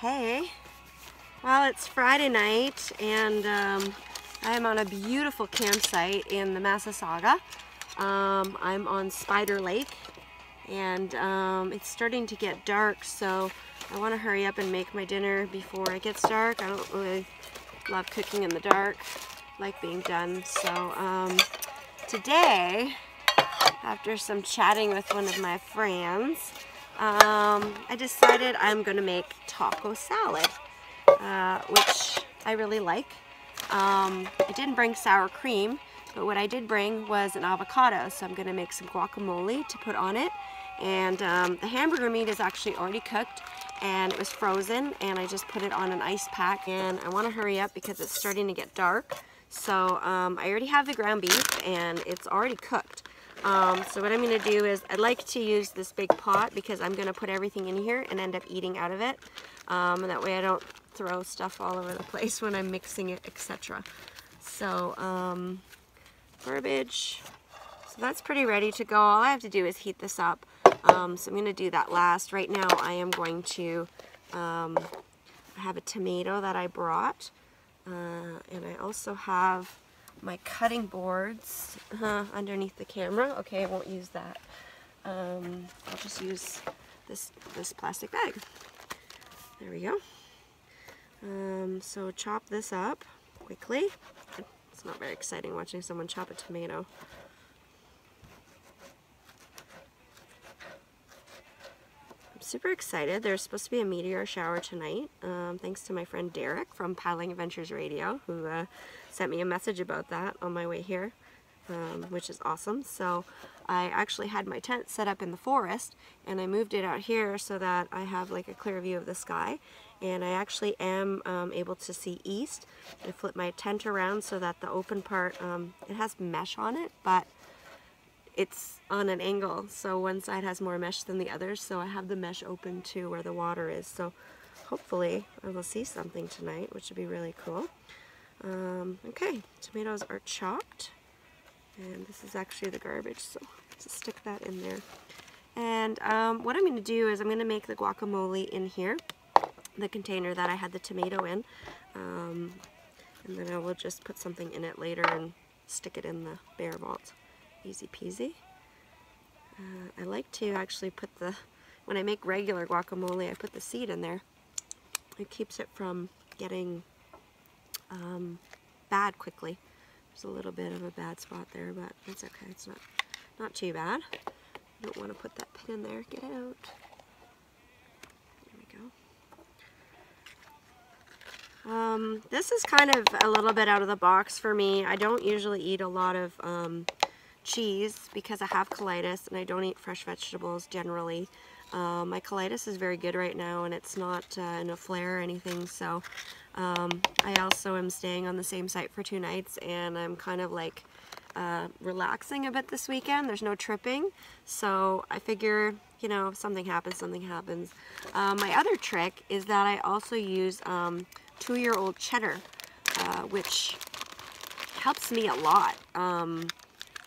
Hey, well, it's Friday night and I'm on a beautiful campsite in the Massasauga. I'm on Spider Lake and it's starting to get dark, so I want to hurry up and make my dinner before it gets dark. I don't really love cooking in the dark, I like being done. So today, after some chatting with one of my friends, I decided I'm gonna make taco salad, which I really like. I didn't bring sour cream, but what I did bring was an avocado, so I'm gonna make some guacamole to put on it. And the hamburger meat is actually already cooked and it was frozen, and I just put it on an ice pack. And I want to hurry up because it's starting to get dark. So I already have the ground beef and it's already cooked. So what I'm going to do is, I'd like to use this big pot because I'm going to put everything in here and end up eating out of it. And that way I don't throw stuff all over the place when I'm mixing it, etc. So garbage. So that's pretty ready to go. All I have to do is heat this up. So I'm going to do that last. Right now I am going to have a tomato that I brought, and I also have my cutting boards underneath the camera. Okay, I won't use that. I'll just use this plastic bag. There we go. So chop this up quickly. It's not very exciting watching someone chop a tomato. Super excited. There's supposed to be a meteor shower tonight, thanks to my friend Derek from Paddling Adventures Radio, who sent me a message about that on my way here, which is awesome. So I actually had my tent set up in the forest and I moved it out here so that I have like a clear view of the sky, and I actually am able to see east. I flip my tent around so that the open part, it has mesh on it, but it's on an angle, so one side has more mesh than the other, so I have the mesh open to where the water is, so hopefully I will see something tonight, which would be really cool. Okay, tomatoes are chopped, and this is actually the garbage, so just stick that in there. And what I'm going to do is I'm going to make the guacamole in here, the container that I had the tomato in, and then I will just put something in it later and stick it in the bear vault. Easy peasy. I like to actually put the, when I make regular guacamole, I put the seed in there. It keeps it from getting bad quickly. There's a little bit of a bad spot there, but it's okay. It's not too bad. You don't want to put that pin in there. Get it out. There we go. This is kind of a little bit out of the box for me. I don't usually eat a lot of cheese because I have colitis and I don't eat fresh vegetables generally. My colitis is very good right now and it's not in a flare or anything, so I also am staying on the same site for 2 nights, and I'm kind of like relaxing a bit this weekend. There's no tripping, so I figure, you know, if something happens, something happens. My other trick is that I also use 2-year-old cheddar, which helps me a lot.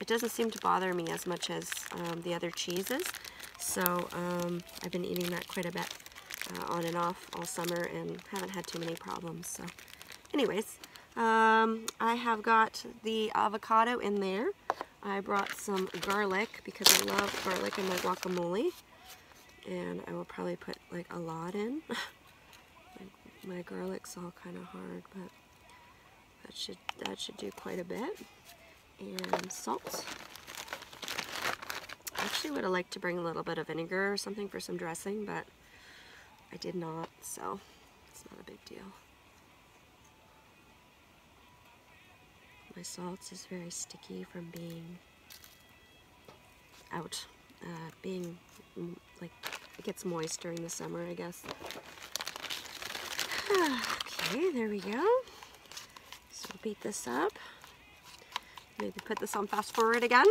It doesn't seem to bother me as much as the other cheeses, so I've been eating that quite a bit on and off all summer and haven't had too many problems. So anyways, I have got the avocado in there. I brought some garlic because I love garlic in my guacamole, and I will probably put like a lot in. my garlic's all kind of hard, but that should do quite a bit. And salt. I actually would have liked to bring a little bit of vinegar or something for some dressing, but I did not, so it's not a big deal. My salt is very sticky from being out, being like, it gets moist during the summer, I guess. Okay, there we go. So I'll beat this up. Maybe put this on fast forward again.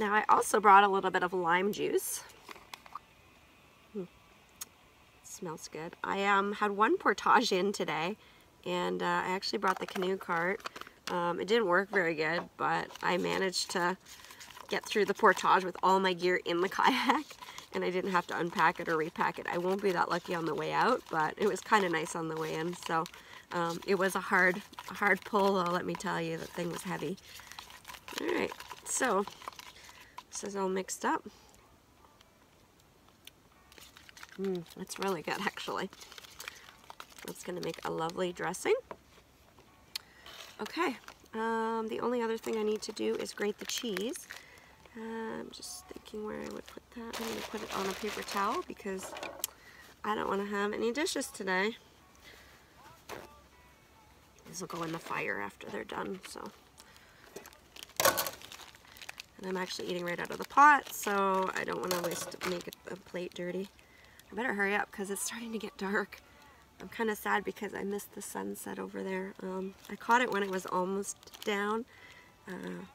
Now I also brought a little bit of lime juice. Smells good. I had one portage in today, and I actually brought the canoe cart. It didn't work very good, but I managed to get through the portage with all my gear in the kayak, and I didn't have to unpack it or repack it. I won't be that lucky on the way out, but it was kind of nice on the way in. So it was a hard pull, though, let me tell you. That thing was heavy. All right, so this is all mixed up. It's really good, actually. It's gonna make a lovely dressing. Okay, the only other thing I need to do is grate the cheese. I'm just thinking where I would put that. I'm gonna put it on a paper towel because I don't wanna have any dishes today. These will go in the fire after they're done, so. And I'm actually eating right out of the pot, so I don't wanna make a plate dirty. I better hurry up because it's starting to get dark. I'm kind of sad because I missed the sunset over there. I caught it when it was almost down,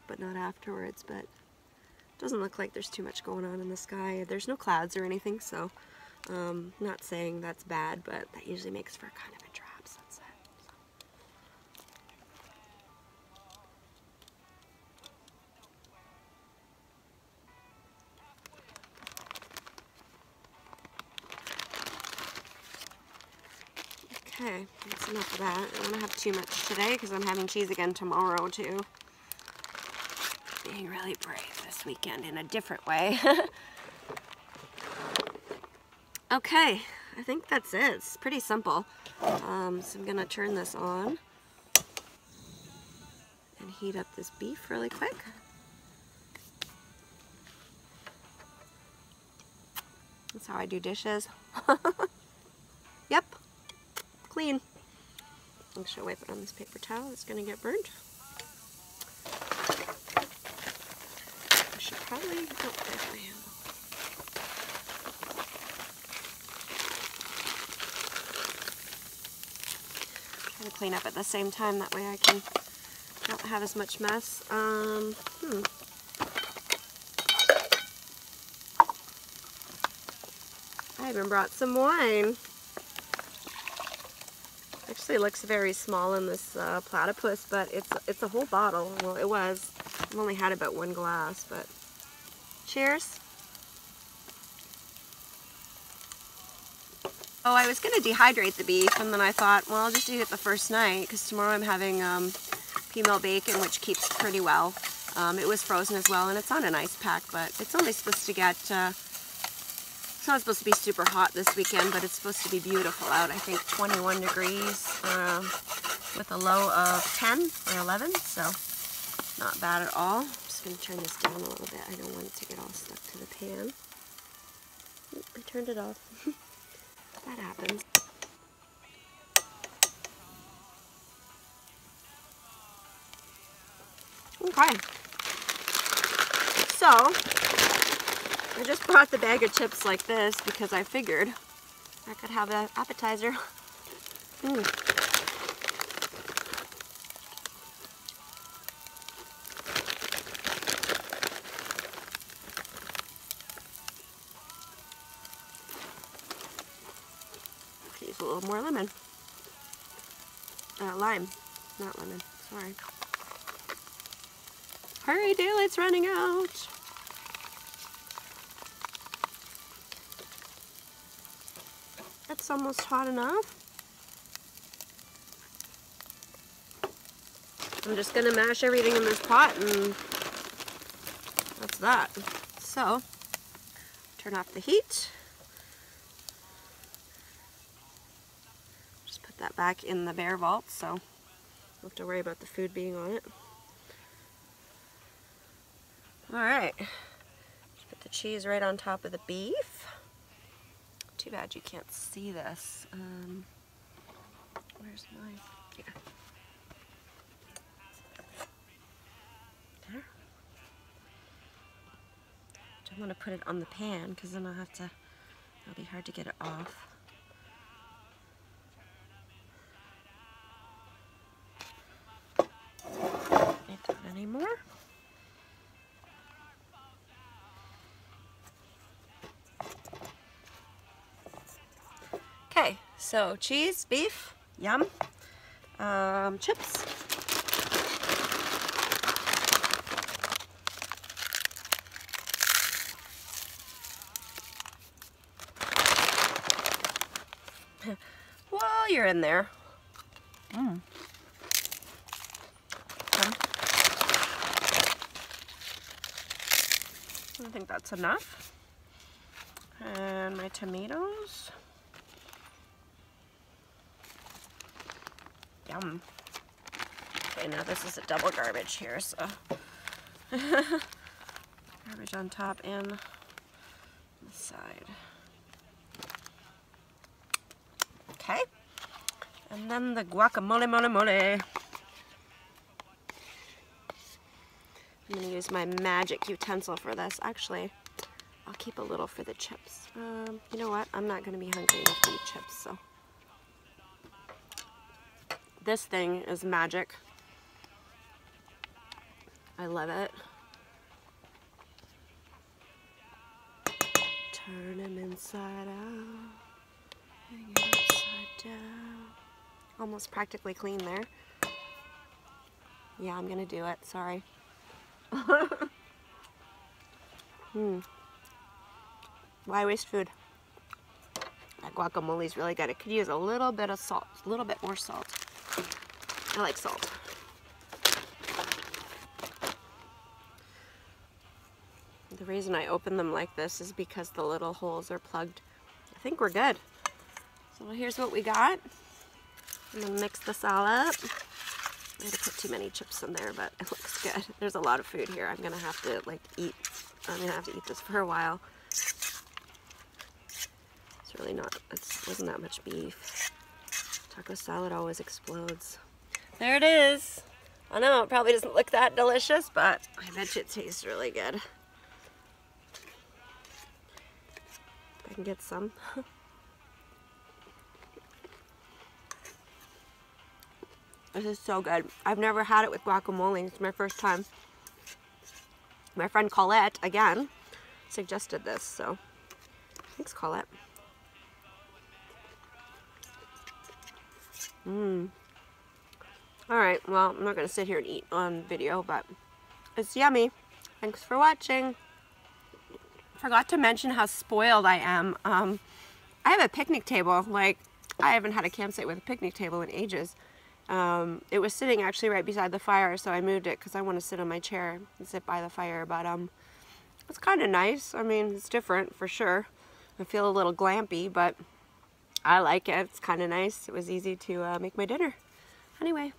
but not afterwards. But it doesn't look like there's too much going on in the sky. There's no clouds or anything, so not saying that's bad, but that usually makes for kind of a drab sunset. So. Okay, that's enough of that. I don't have too much today because I'm having cheese again tomorrow too. Being really brave this weekend in a different way. Okay, I think that's it. It's pretty simple. So I'm gonna turn this on and heat up this beef really quick. That's how I do dishes. Yep. Clean. I'm just gonna wipe it on this paper towel. It's gonna get burned. I should probably. Oh, there's my handle. Try to clean up at the same time. That way I can not have as much mess. I even brought some wine. Actually looks very small in this platypus, but it's a whole bottle. Well, it was. I've only had about one glass, but cheers. Oh, I was going to dehydrate the beef, and then I thought, well, I'll just eat it the first night, because tomorrow I'm having female bacon, which keeps pretty well. It was frozen as well, and it's on an ice pack, but it's only supposed to get... it's not supposed to be super hot this weekend, but it's supposed to be beautiful out. I think 21 degrees with a low of 10 or 11, so not bad at all. I'm just going to turn this down a little bit. I don't want it to get all stuck to the pan. Oop, I turned it off. That happens. Okay. So... I just brought the bag of chips like this because I figured I could have an appetizer. Okay, use a little more lemon. Lime, not lemon, sorry. Hurry, daylight's running out. It's almost hot enough. I'm just gonna mash everything in this pot, and that's that. So, turn off the heat. Just put that back in the bear vault, so I don't have to worry about the food being on it. All right, just put the cheese right on top of the beef. Too bad you can't see this. Where's mine? Yeah. There. Don't want to put it on the pan because then I'll have to, it'll be hard to get it off. Not anymore. So cheese, beef, yum, chips. while you're in there. Mm. I think that's enough. And my tomatoes. Yum. Okay, now this is a double garbage here, so garbage on top and the side. Okay. And then the guacamole, I'm gonna use my magic utensil for this. Actually, I'll keep a little for the chips. You know what? I'm not gonna be hungry enough to eat chips, so. This thing is magic. I love it. Turn them inside out. Hang it upside down. Almost practically clean there. Yeah, I'm gonna do it. Sorry. Why waste food? That guacamole's really good. It could use a little bit of salt, a little bit more salt. I like salt. The reason I open them like this is because the little holes are plugged. I think we're good. So here's what we got. I'm gonna mix this all up. I had to put too many chips in there, but it looks good. There's a lot of food here. I'm gonna have to I'm gonna have to eat this for a while. It's really not, it wasn't that much beef. Taco salad always explodes. There it is. I know it probably doesn't look that delicious, but I bet you it tastes really good. I can get some. This is so good. I've never had it with guacamole. It's my first time. My friend Colette, again, suggested this, so thanks, Colette. Alright, well, I'm not going to sit here and eat on video, but it's yummy. Thanks for watching. Forgot to mention how spoiled I am. I have a picnic table. Like, I haven't had a campsite with a picnic table in ages. It was sitting actually right beside the fire, so I moved it because I want to sit on my chair and sit by the fire, but it's kind of nice. I mean, it's different for sure. I feel a little glampy, but I like it. It's kind of nice. It was easy to make my dinner. Anyway.